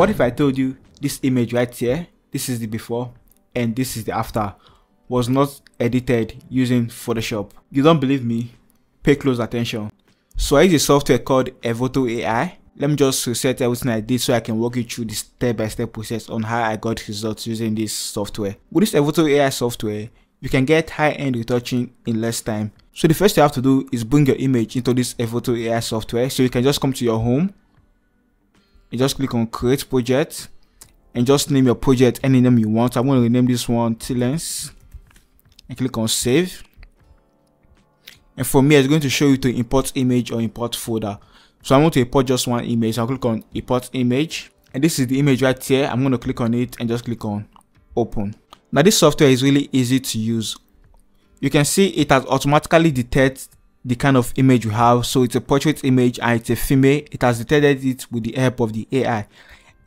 What if I told you this image right here, this is the before and this is the after, was not edited using Photoshop? You don't believe me? Pay close attention. So I use a software called Evoto AI. Let me just reset everything I did so I can walk you through the step-by-step process on how I got results using this software. With this Evoto AI software, you can get high-end retouching in less time. So the first thing you have to do is bring your image into this Evoto AI software. So you can just come to your home, you just click on Create Project, and just name your project any name you want. I'm going to rename this one Tilens, and click on Save. And from here, it's going to show you to import image or import folder. So I want to import just one image. I'll click on import image, and this is the image right here. I'm going to click on it and just click on open. Now this software is really easy to use. You can see it has automatically detected the kind of image you have. So it's a portrait image and it's a female. It has detected it with the help of the AI.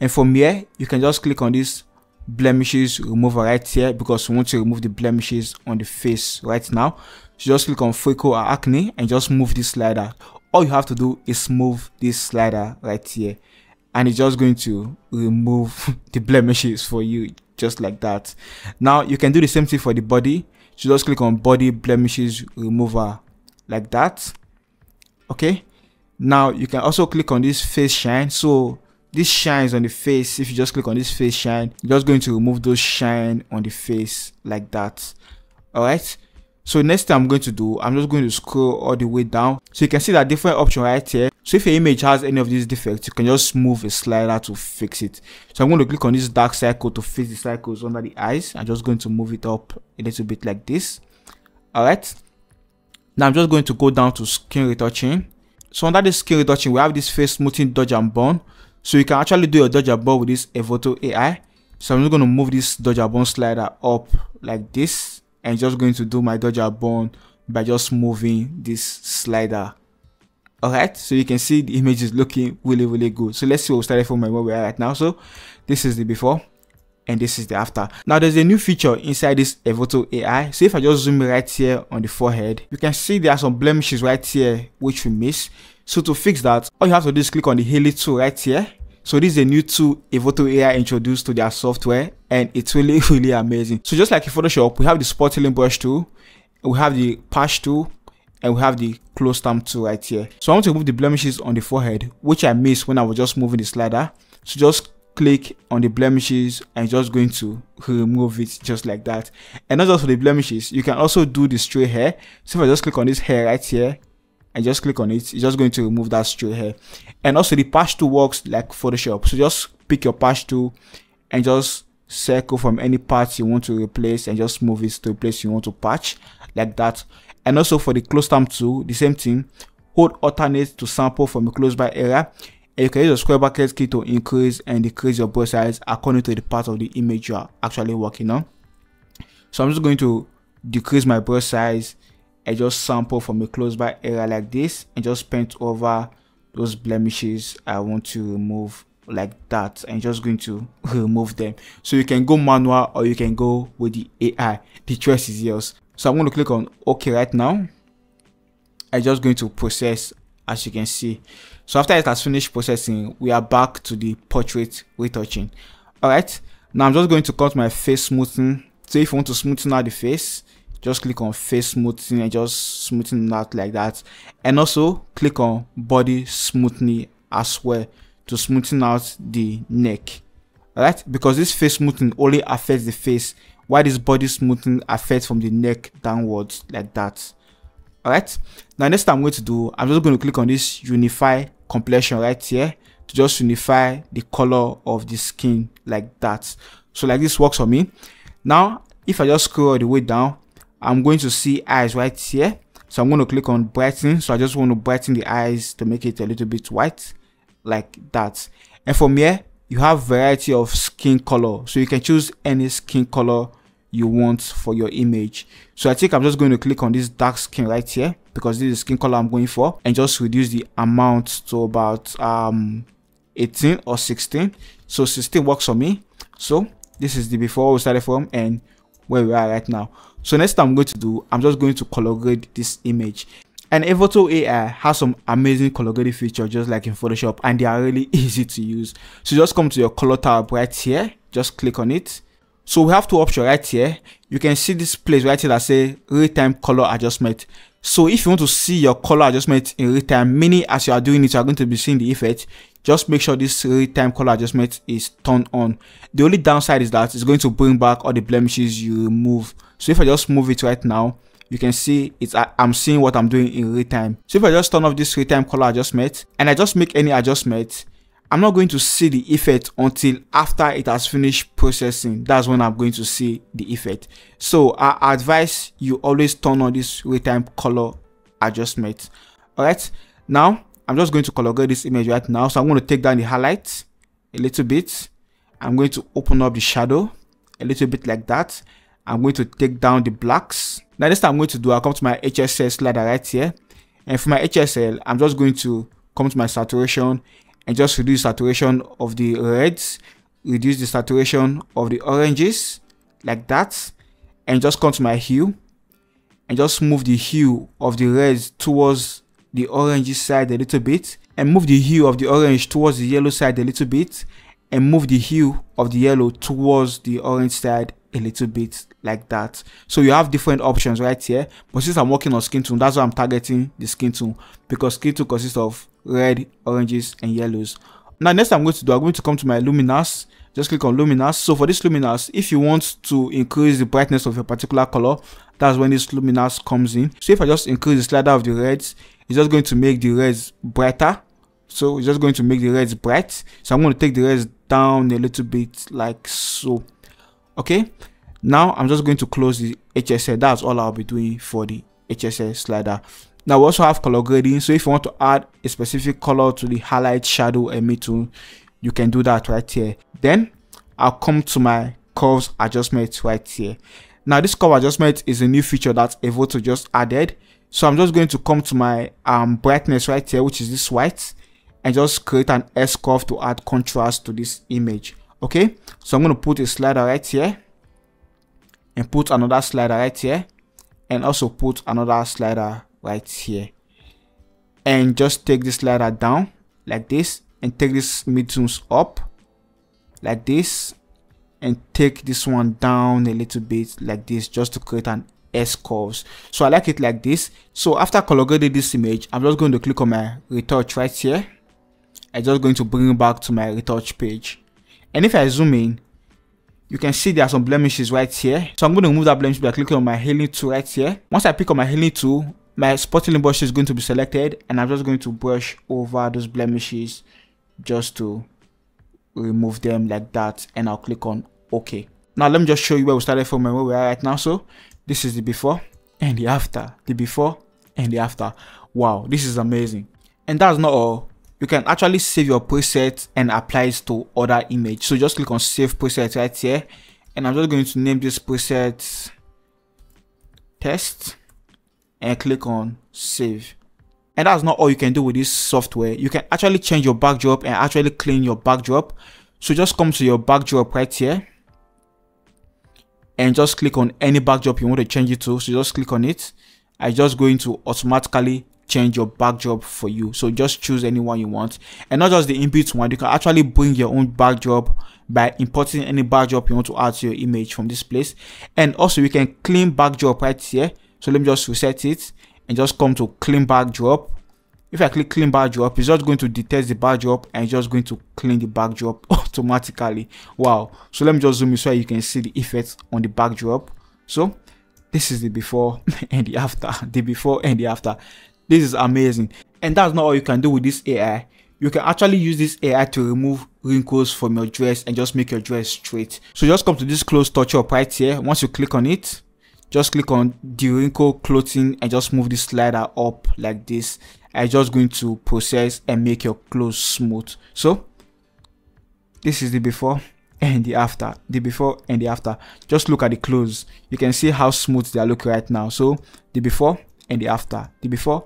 And from here, you can just click on this blemishes remover right here, because we want to remove the blemishes on the face right now. So just click on freckle or acne and just move this slider. All you have to do is move this slider right here, and it's just going to remove the blemishes for you, just like that. Now you can do the same thing for the body. So just click on body blemishes remover, like that. Okay, now you can also click on this face shine. So this shines on the face. If you just click on this face shine, you're just going to remove those shine on the face, like that. All right. So next thing I'm going to do, I'm just going to scroll all the way down. So you can see that different option right here. So if your image has any of these defects, you can just move a slider to fix it. So I'm going to click on this dark circle to fix the circles under the eyes. I'm just going to move it up a little bit like this. Alright. Now I'm just going to go down to skin retouching. So under this skin retouching, we have this face smoothing dodge and burn. So you can actually do your dodge and burn with this Evoto AI. So I'm just going to move this dodge and burn slider up like this. And just going to do my dodge and burn by just moving this slider. Alright, so you can see the image is looking really, really good. So let's see what we started from where we are right now. So this is the before and this is the after. Now there's a new feature inside this Evoto AI. So if I just zoom right here on the forehead, you can see there are some blemishes right here which we missed. So to fix that, all you have to do is click on the Healy tool right here. So this is a new tool Evoto AI introduced to their software, and it's really, really amazing. So just like in Photoshop, we have the spot healing brush tool, we have the patch tool, and we have the close stamp tool right here. So I want to remove the blemishes on the forehead, which I missed when I was just moving the slider. So just click on the blemishes and just going to remove it, just like that. And not just for the blemishes, you can also do the straight hair. So if I just click on this hair right here, and just click on it, it's just going to remove that straight hair. And also the patch tool works like Photoshop. So just pick your patch tool and just circle from any parts you want to replace and just move it to the place you want to patch, like that. And also for the close stamp tool, the same thing. Hold alternate to sample from a close by area. And you can use the square bracket key to increase and decrease your brush size according to the part of the image you are actually working on. So I'm just going to decrease my brush size. I just sample from a close by area like this and just paint over those blemishes I want to remove, like that, and just going to remove them. So you can go manual or you can go with the AI. The choice is yours. So I'm going to click on OK right now. I'm just going to process, as you can see. So after it has finished processing, we are back to the portrait retouching. Alright, now I'm just going to cut my face smoothing. So if you want to smoothen out the face, just click on face smoothing and just smoothing out like that. And also click on body smoothing as well to smoothen out the neck. Alright, because this face smoothing only affects the face, while this body smoothing affects from the neck downwards, like that. Alright, now next thing I'm going to do, I'm just going to click on this unify complexion right here to just unify the color of the skin, like that. So like this works for me. Now if I just scroll all the way down, I'm going to see eyes right here. So I'm going to click on brighten. So I just want to brighten the eyes to make it a little bit white, like that. And from here, you have variety of skin color. So you can choose any skin color you want for your image. So I think I'm just going to click on this dark skin right here, because this is the skin color I'm going for, and just reduce the amount to about 18 or 16. So 16 works for me. So this is the before we started from and where we are right now. So next thing I'm going to do, I'm just going to color grade this image. And Evoto AI has some amazing color grading features just like in Photoshop, and they are really easy to use. So just come to your color tab right here, just click on it. So we have two options right here. You can see this place right here that say real-time color adjustment. So if you want to see your color adjustment in real-time, meaning as you are doing it, you are going to be seeing the effect. Just make sure this real-time color adjustment is turned on. The only downside is that it's going to bring back all the blemishes you remove. So if I just move it right now, you can see it's I'm seeing what I'm doing in real-time. So if I just turn off this real-time color adjustment and I just make any adjustment, I'm not going to see the effect until after it has finished processing. That's when I'm going to see the effect. So I advise you always turn on this real-time color adjustment. All right, now I'm just going to color grade this image right now. So I'm going to take down the highlights a little bit. I'm going to open up the shadow a little bit like that. I'm going to take down the blacks. Now this time I'm going to do, I'll come to my HSL slider right here. And for my HSL, I'm just going to come to my saturation and just reduce saturation of the reds, reduce the saturation of the oranges like that, and just come to my hue and just move the hue of the reds towards the orange side a little bit, and move the hue of the orange towards the yellow side a little bit, and move the hue of the yellow towards the orange side a little bit like that. So you have different options right here, but since I'm working on skin tone, that's why I'm targeting the skin tone, because skin tone consists of red, oranges and yellows. Now next I'm going to do, I'm going to come to my luminance, just click on luminance. So for this luminance, if you want to increase the brightness of your particular color, that's when this luminance comes in. So if I just increase the slider of the reds, it's just going to make the reds brighter. So it's just going to make the reds bright. So I'm going to take the reds down a little bit like so. Okay, now I'm just going to close the HSL. That's all I'll be doing for the HSL slider. Now we also have color grading, so if you want to add a specific color to the highlight, shadow and mid-tone, you can do that right here. Then I'll come to my curves adjustment right here. Now this curve adjustment is a new feature that Evoto just added. So I'm just going to come to my brightness right here, which is this white, and just create an S curve to add contrast to this image. Okay, so I'm going to put a slider right here, and put another slider right here, and also put another slider right here, and just take this slider down like this, and take this mid-tones up like this, and take this one down a little bit like this, just to create an S curves. So I like it like this. So after color grading this image, I'm just going to click on my retouch right here. I'm just going to bring it back to my retouch page, and if I zoom in, you can see there are some blemishes right here. So I'm going to remove that blemish by clicking on my healing tool right here. Once I pick on my healing tool, my spotting brush is going to be selected, and I'm just going to brush over those blemishes just to remove them like that, and I'll click on OK. Now let me just show you where we started from and where we are right now. So this is the before and the after, the before and the after. Wow, this is amazing. And that's not all. You can actually save your presets and apply it to other image. So just click on save preset right here, and I'm just going to name this preset test, and click on save. And that's not all you can do with this software. You can actually change your backdrop and actually clean your backdrop. So just come to your backdrop right here, and just click on any backdrop you want to change it to. So just click on it. I'm just going to automatically change your backdrop for you. So just choose any one you want, and not just the inbuilt one. You can actually bring your own backdrop by importing any backdrop you want to add to your image from this place. And also you can clean backdrop right here. So let me just reset it and just come to clean backdrop. If I click clean backdrop, it's just going to detect the backdrop and just going to clean the backdrop automatically. Wow. So let me just zoom in so you can see the effects on the backdrop. So this is the before and the after, the before and the after. This is amazing. And that's not all you can do with this AI. You can actually use this AI to remove wrinkles from your dress and just make your dress straight. So just come to this clothes touch up right here. Once you click on it, just click on the wrinkle clothing and just move this slider up like this. I'm just going to process and make your clothes smooth. So this is the before and the after, the before and the after. Just look at the clothes. You can see how smooth they are looking right now. So the before and the after, the before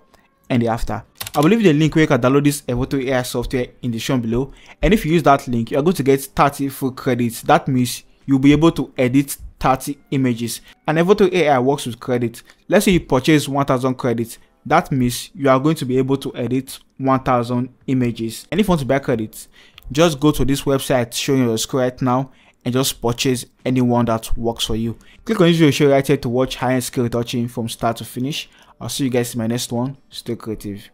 and the after. I will leave the link where you can download this Evoto AI software in the description below, and if you use that link, you are going to get 30 full credits. That means you'll be able to edit 30 images, and Evoto AI works with credits. Let's say you purchase 1000 credits, That means you are going to be able to edit 1000 images. And if you want to back edit, just go to this website showing your screen right now and just purchase any one that works for you. Click on this video show right here to watch high-end skill retouching from start to finish. I'll see you guys in my next one. Stay creative.